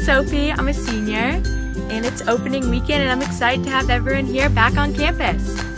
Sophie, I'm a senior, and it's opening weekend and I'm excited to have everyone here back on campus.